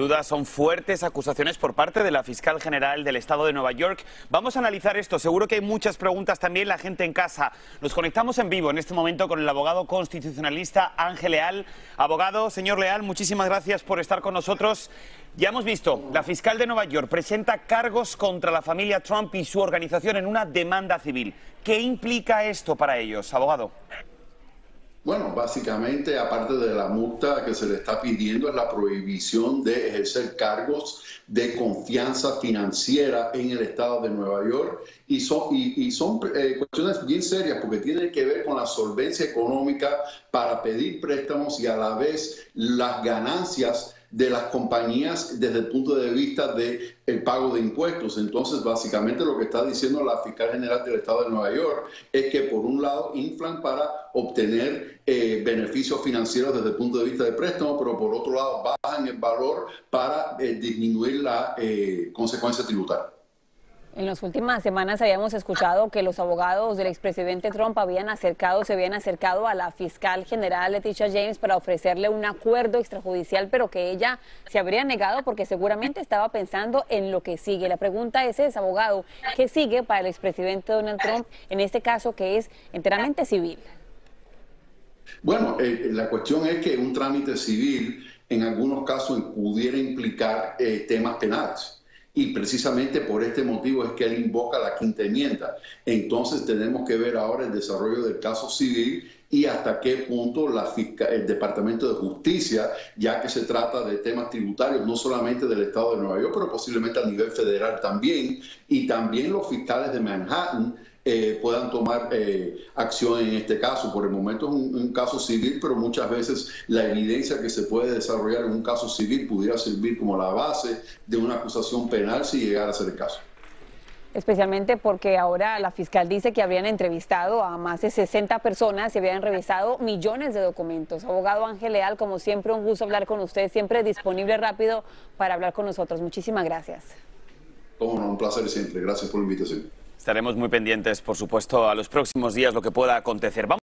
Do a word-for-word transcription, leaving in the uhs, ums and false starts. Sin duda son fuertes acusaciones por parte de la fiscal general del estado de Nueva York. Vamos a analizar esto, seguro que hay muchas preguntas también la gente en casa. Nos conectamos en vivo en este momento con el abogado constitucionalista Ángel Leal. Abogado, señor Leal, muchísimas gracias por estar con nosotros. Ya hemos visto, la fiscal de Nueva York presenta cargos contra la familia Trump y su organización en una demanda civil. ¿Qué implica esto para ellos, abogado? Bueno, básicamente, aparte de la multa que se le está pidiendo, es la prohibición de ejercer cargos de confianza financiera en el estado de Nueva York. Y son, y, y son eh, cuestiones bien serias porque tienen que ver con la solvencia económica para pedir préstamos y a la vez las ganancias de las compañías desde el punto de vista de el pago de impuestos. Entonces, básicamente lo que está diciendo la fiscal general del estado de Nueva York es que por un lado inflan para obtener eh, beneficios financieros desde el punto de vista de préstamo, pero por otro lado bajan el valor para eh, disminuir la eh, consecuencia tributaria. En las últimas semanas habíamos escuchado que los abogados del expresidente Trump habían acercado, se habían acercado a la fiscal general Leticia James para ofrecerle un acuerdo extrajudicial, pero que ella se habría negado porque seguramente estaba pensando en lo que sigue. La pregunta es esa, abogado, ¿qué sigue para el expresidente Donald Trump en este caso que es enteramente civil? Bueno, eh, la cuestión es que un trámite civil en algunos casos pudiera implicar eh, temas penales. Y precisamente por este motivo es que él invoca la quinta enmienda. Entonces tenemos que ver ahora el desarrollo del caso civil y hasta qué punto la fiscal, el Departamento de Justicia, ya que se trata de temas tributarios, no solamente del estado de Nueva York, pero posiblemente a nivel federal también, y también los fiscales de Manhattan, Eh, puedan tomar eh, acción en este caso. Por el momento es un, un caso civil, pero muchas veces la evidencia que se puede desarrollar en un caso civil pudiera servir como la base de una acusación penal si llegara a ser el caso. Especialmente porque ahora la fiscal dice que habrían entrevistado a más de sesenta personas y habían revisado millones de documentos. Abogado Ángel Leal, como siempre, un gusto hablar con usted, siempre disponible rápido para hablar con nosotros. Muchísimas gracias. Como no, un placer siempre. Gracias por la invitación. Estaremos muy pendientes, por supuesto, a los próximos días, lo que pueda acontecer. Vamos